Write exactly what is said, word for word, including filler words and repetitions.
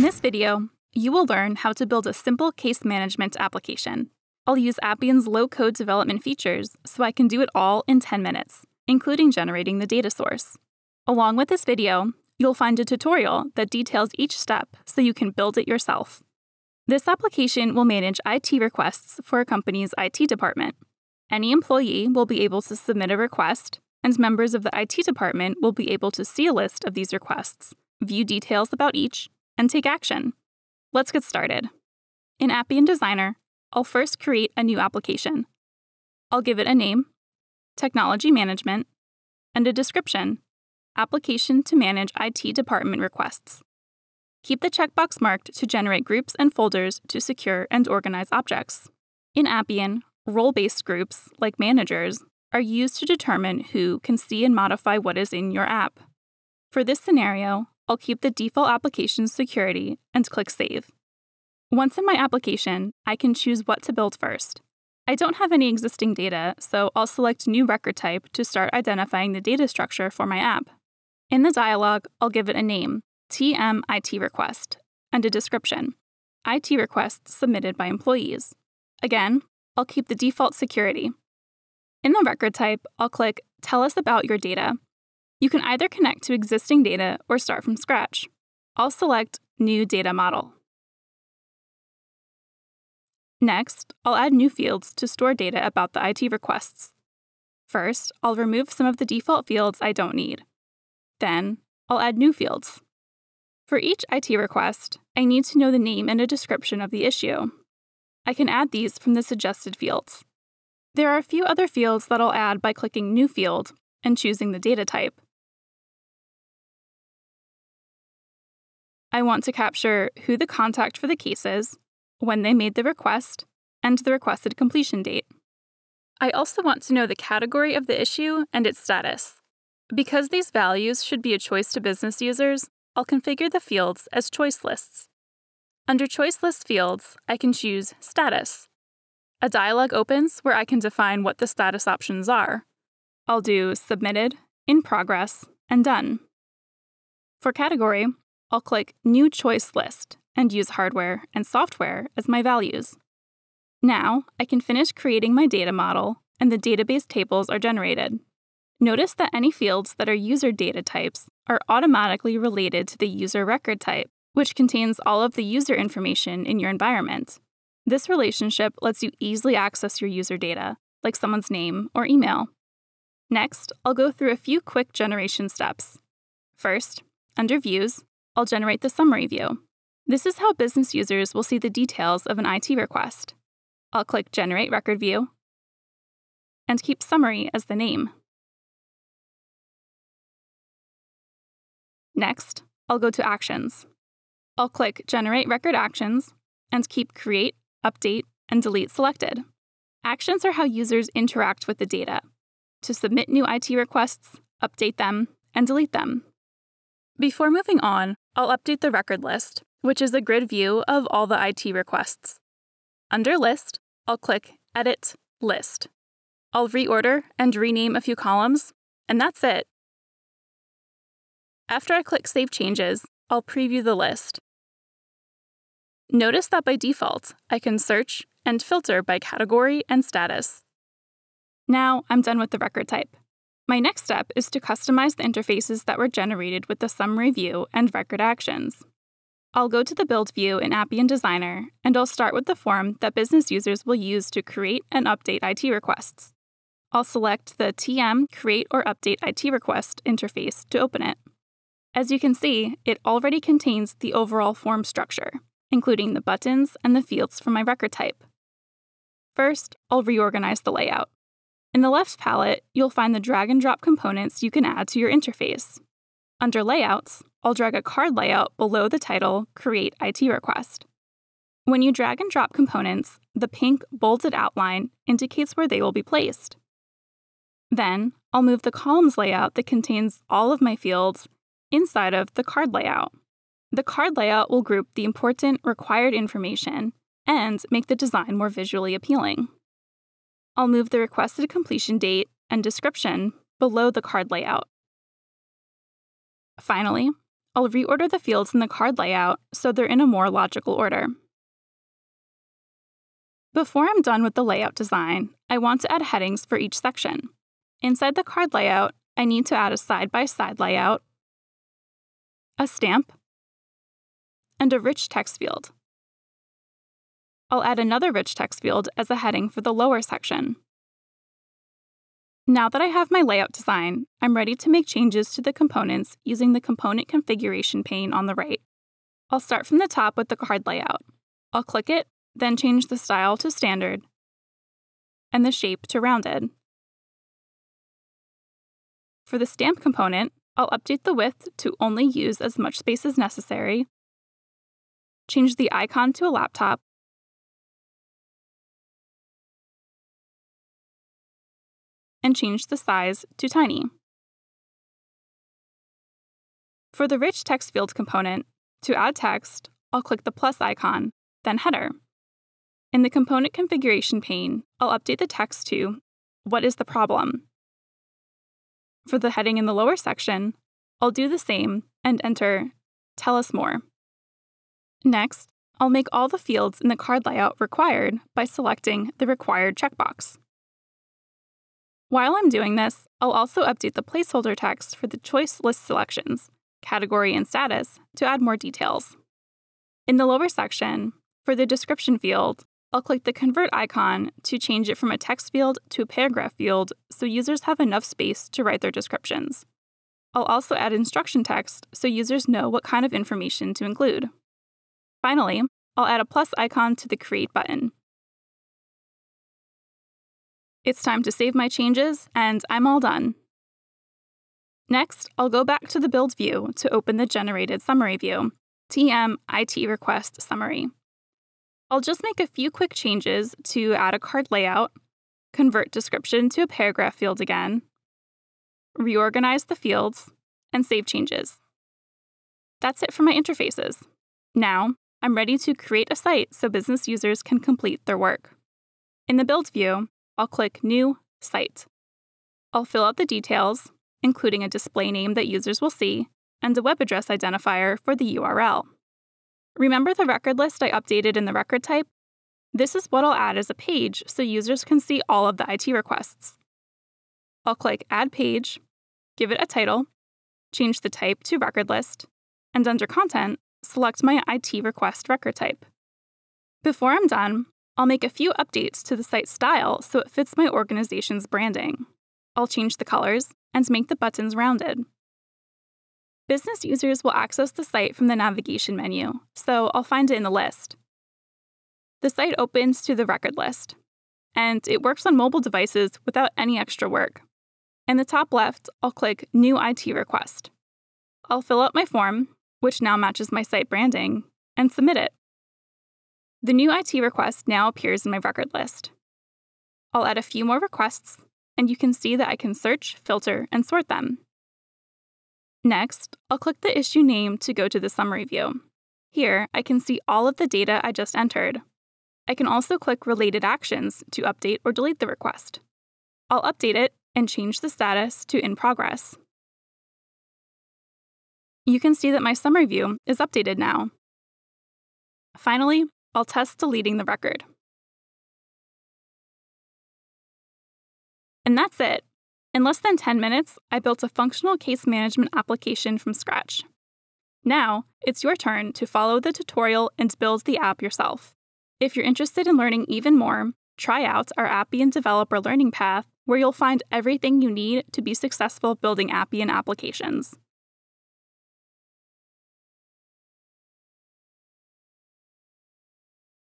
In this video, you will learn how to build a simple case management application. I'll use Appian's low-code development features so I can do it all in ten minutes, including generating the data source. Along with this video, you'll find a tutorial that details each step so you can build it yourself. This application will manage I T requests for a company's I T department. Any employee will be able to submit a request, and members of the I T department will be able to see a list of these requests, view details about each, and take action. Let's get started. In Appian Designer, I'll first create a new application. I'll give it a name, Technology Management, and a description, Application to manage I T department requests. Keep the checkbox marked to generate groups and folders to secure and organize objects. In Appian, role-based groups, like managers, are used to determine who can see and modify what is in your app. For this scenario, I'll keep the default application security and click Save. Once in my application, I can choose what to build first. I don't have any existing data, so I'll select New Record Type to start identifying the data structure for my app. In the dialog, I'll give it a name, T M I T Request, and a description, I T requests submitted by employees. Again, I'll keep the default security. In the record type, I'll click Tell us about your data. You can either connect to existing data or start from scratch. I'll select New Data Model. Next, I'll add new fields to store data about the I T requests. First, I'll remove some of the default fields I don't need. Then, I'll add new fields. For each I T request, I need to know the name and a description of the issue. I can add these from the suggested fields. There are a few other fields that I'll add by clicking New Field and choosing the data type. I want to capture who the contact for the case is, when they made the request, and the requested completion date. I also want to know the category of the issue and its status. Because these values should be a choice to business users, I'll configure the fields as choice lists. Under Choice List Fields, I can choose Status. A dialog opens where I can define what the status options are. I'll do Submitted, In Progress, and Done. For Category, I'll click New Choice List and use Hardware and Software as my values. Now, I can finish creating my data model, and the database tables are generated. Notice that any fields that are user data types are automatically related to the user record type, which contains all of the user information in your environment. This relationship lets you easily access your user data, like someone's name or email. Next, I'll go through a few quick generation steps. First, under Views, I'll generate the Summary view. This is how business users will see the details of an I T request. I'll click Generate Record View and keep Summary as the name. Next, I'll go to Actions. I'll click Generate Record Actions and keep Create, Update, and Delete selected. Actions are how users interact with the data to submit new I T requests, update them, and delete them. Before moving on, I'll update the record list, which is a grid view of all the I T requests. Under List, I'll click Edit List. I'll reorder and rename a few columns, and that's it. After I click Save Changes, I'll preview the list. Notice that by default, I can search and filter by category and status. Now I'm done with the record type. My next step is to customize the interfaces that were generated with the Summary view and Record Actions. I'll go to the Build view in Appian Designer, and I'll start with the form that business users will use to create and update I T requests. I'll select the T M Create or Update I T Request interface to open it. As you can see, it already contains the overall form structure, including the buttons and the fields for my record type. First, I'll reorganize the layout. In the left palette, you'll find the drag-and-drop components you can add to your interface. Under Layouts, I'll drag a card layout below the title Create I T Request. When you drag and drop components, the pink, bolded outline indicates where they will be placed. Then, I'll move the Columns layout that contains all of my fields inside of the card layout. The card layout will group the important required information and make the design more visually appealing. I'll move the requested completion date and description below the card layout. Finally, I'll reorder the fields in the card layout so they're in a more logical order. Before I'm done with the layout design, I want to add headings for each section. Inside the card layout, I need to add a side-by-side layout, a stamp, and a rich text field. I'll add another rich text field as a heading for the lower section. Now that I have my layout design, I'm ready to make changes to the components using the component configuration pane on the right. I'll start from the top with the card layout. I'll click it, then change the style to standard and the shape to rounded. For the stamp component, I'll update the width to only use as much space as necessary, change the icon to a laptop, and change the size to tiny. For the rich text field component, to add text, I'll click the plus icon, then header. In the component configuration pane, I'll update the text to "What is the problem?" For the heading in the lower section, I'll do the same and enter "Tell us more." Next, I'll make all the fields in the card layout required by selecting the required checkbox. While I'm doing this, I'll also update the placeholder text for the choice list selections, category and status, to add more details. In the lower section, for the description field, I'll click the convert icon to change it from a text field to a paragraph field so users have enough space to write their descriptions. I'll also add instruction text so users know what kind of information to include. Finally, I'll add a plus icon to the Create button. It's time to save my changes, and I'm all done. Next, I'll go back to the build view to open the generated summary view, T M I T Request Summary. I'll just make a few quick changes to add a card layout, convert description to a paragraph field again, reorganize the fields, and save changes. That's it for my interfaces. Now, I'm ready to create a site so business users can complete their work. In the build view, I'll click New Site. I'll fill out the details, including a display name that users will see and a web address identifier for the U R L. Remember the record list I updated in the record type? This is what I'll add as a page so users can see all of the I T requests. I'll click Add Page, give it a title, change the type to record list, and under Content, select my I T request record type. Before I'm done, I'll make a few updates to the site style so it fits my organization's branding. I'll change the colors and make the buttons rounded. Business users will access the site from the navigation menu, so I'll find it in the list. The site opens to the record list, and it works on mobile devices without any extra work. In the top left, I'll click New I T Request. I'll fill out my form, which now matches my site branding, and submit it. The new I T request now appears in my record list. I'll add a few more requests, and you can see that I can search, filter, and sort them. Next, I'll click the issue name to go to the summary view. Here, I can see all of the data I just entered. I can also click Related Actions to update or delete the request. I'll update it and change the status to In Progress. You can see that my summary view is updated now. Finally, I'll test deleting the record. And that's it. In less than ten minutes, I built a functional case management application from scratch. Now, it's your turn to follow the tutorial and build the app yourself. If you're interested in learning even more, try out our Appian Developer Learning Path, where you'll find everything you need to be successful building Appian applications.